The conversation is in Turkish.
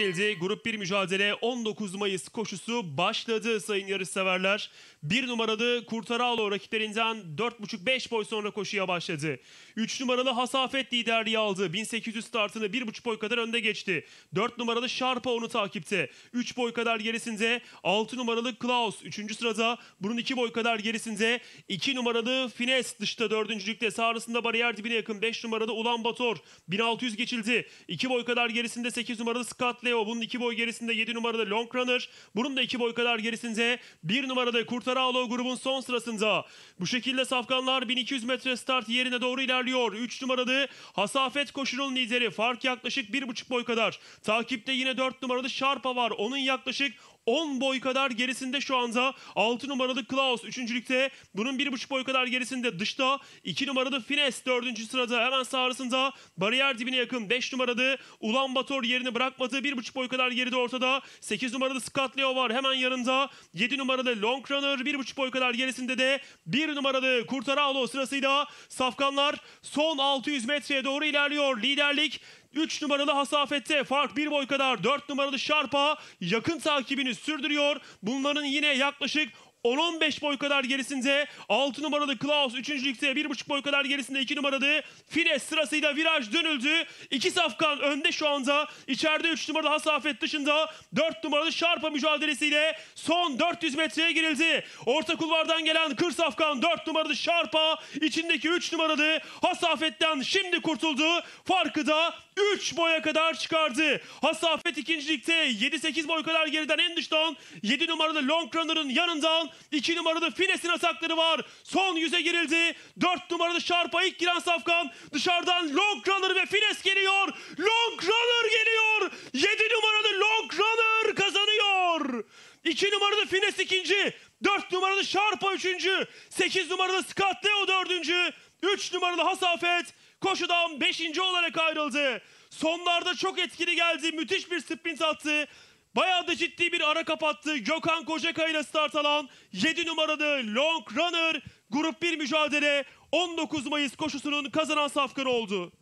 geldi. Grup 1 mücadele 19 Mayıs koşusu başladı sayın yarışseverler. 1 numaralı Kurtaraoğlu rakiplerinden 4,5-5 boy sonra koşuya başladı. 3 numaralı Hasafet liderliği aldı. 1800 startını 1,5 boy kadar önde geçti. 4 numaralı Şarpa onu takipte. 3 boy kadar gerisinde 6 numaralı Klaus 3. sırada. Bunun 2 boy kadar gerisinde 2 numaralı Fines dışta 4.lükte. Sağrısında bariyer dibine yakın 5 numaralı Ulan Bator. 1600 geçildi. 2 boy kadar gerisinde 8 numaralı Scott Leo. Bunun 2 boy gerisinde 7 numaralı Long Runner. Bunun da 2 boy kadar gerisinde 1 numaralı Kurtaraoğlu grubun son sırasında. Bu şekilde safkanlar 1200 metre start yerine doğru ilerliyor. 3 numaralı Hasafet koşunun lideri. Fark yaklaşık 1,5 boy kadar. Takipte yine 4 numaralı Şarpa var. Onun yaklaşık 10 boy kadar gerisinde şu anda 6 numaralı Klaus 3.lükte. Bunun 1,5 boy kadar gerisinde dışta 2 numaralı Fines 4. sırada. Hemen sağrısında bariyer dibine yakın 5 numaralı Ulan Bator yerini bırakmadı. 1,5 boy kadar geride ortada 8 numaralı Scott Leo var. Hemen yanında 7 numaralı Long Runner. 1,5 boy kadar gerisinde de 1 numaralı Kurtaraoğlu sırasıyla safkanlar son 600 metreye doğru ilerliyor. Liderlik 3 numaralı Hasafet'te, fark 1 boy kadar. 4 numaralı Şarpa yakın takibini sürdürüyor. Bunların yine yaklaşık 10-15 boy kadar gerisinde 6 numaralı Klaus 3.lükte, 1,5 boy kadar gerisinde 2 numaralı Fines sırasıyla viraj dönüldü. 2 safkan önde şu anda. İçeride 3 numaralı Hasafet, dışında 4 numaralı Şarpa mücadelesiyle son 400 metreye girildi. Orta kulvardan gelen 40 safkan 4 numaralı Şarpa içindeki 3 numaralı Hasafet'ten şimdi kurtuldu. Farkı da 3 boya kadar çıkardı. Hasafet 2.lükte 7-8 boy kadar geriden en dıştan 7 numaralı Long Runner'ın yanından 2 numaralı Fines'in atakları var. Son 100'e girildi. 4 numaralı Şarpa ilk giren safkan. Dışarıdan Long Runner ve Fines geliyor. Long Runner geliyor. 7 numaralı Long Runner kazanıyor. 2 numaralı Fines ikinci. 4 numaralı Şarpa üçüncü. 8 numaralı Scott Leo dördüncü. 3 numaralı Hasafet koşudan 5. olarak ayrıldı. Sonlarda çok etkili geldi. Müthiş bir sprint attı. Bayağı da ciddi bir ara kapattı. Gokhan Kocakaya ile start alan 7 numaralı Long Runner grup 1 mücadele 19 Mayıs koşusunun kazanan safkanı oldu.